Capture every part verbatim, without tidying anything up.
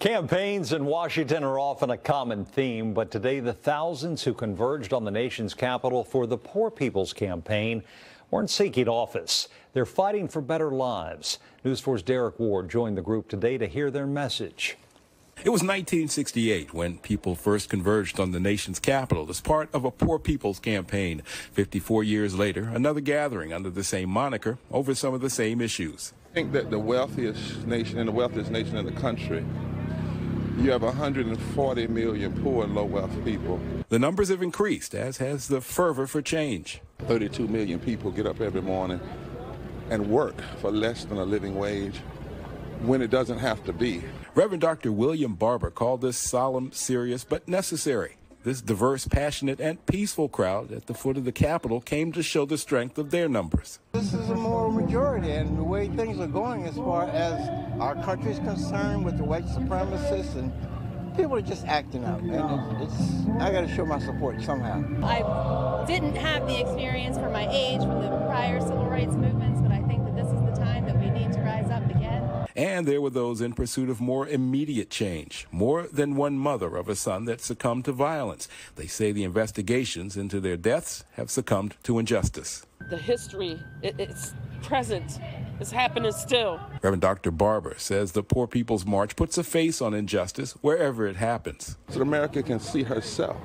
Campaigns in Washington are often a common theme, but today the thousands who converged on the nation's capital for the Poor People's Campaign weren't seeking office. They're fighting for better lives. News four's Derek Ward joined the group today to hear their message. It was nineteen sixty-eight when people first converged on the nation's capital as part of a Poor People's Campaign. fifty-four years later, another gathering under the same moniker over some of the same issues. I think that the wealthiest nation and the wealthiest nation in the country, you have one hundred forty million poor and low-wealth people. The numbers have increased, as has the fervor for change. thirty-two million people get up every morning and work for less than a living wage when it doesn't have to be. Reverend Doctor William Barber called this solemn, serious, but necessary. This diverse, passionate, and peaceful crowd at the foot of the Capitol came to show the strength of their numbers. This is a moral majority, and the way things are going as far as our country is concerned with the white supremacists, and people are just acting up, and it's, it's I got to show my support somehow. I didn't have the experience for my age from the prior civil rights movements, but I think that this is the time that we need to rise up again. And there were those in pursuit of more immediate change. More than one mother of a son that succumbed to violence. They say the investigations into their deaths have succumbed to injustice. The history, it, it's present. It's happening still. Reverend Doctor Barber says the Poor People's March puts a face on injustice wherever it happens. So America can see herself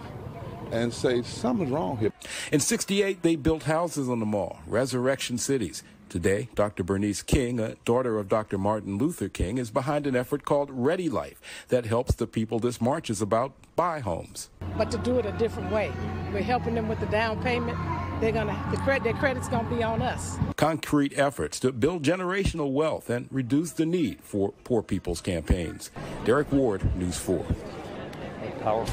and say, something's wrong here. In sixty-eight, they built houses on the mall, Resurrection Cities. Today, Doctor Bernice King, a daughter of Doctor Martin Luther King, is behind an effort called Ready Life that helps the people this march is about buy homes. But to do it a different way. We're helping them with the down payment. They're gonna, the credit, their credit's going to be on us. Concrete efforts to build generational wealth and reduce the need for poor people's campaigns. Derek Ward, News four. Powerful.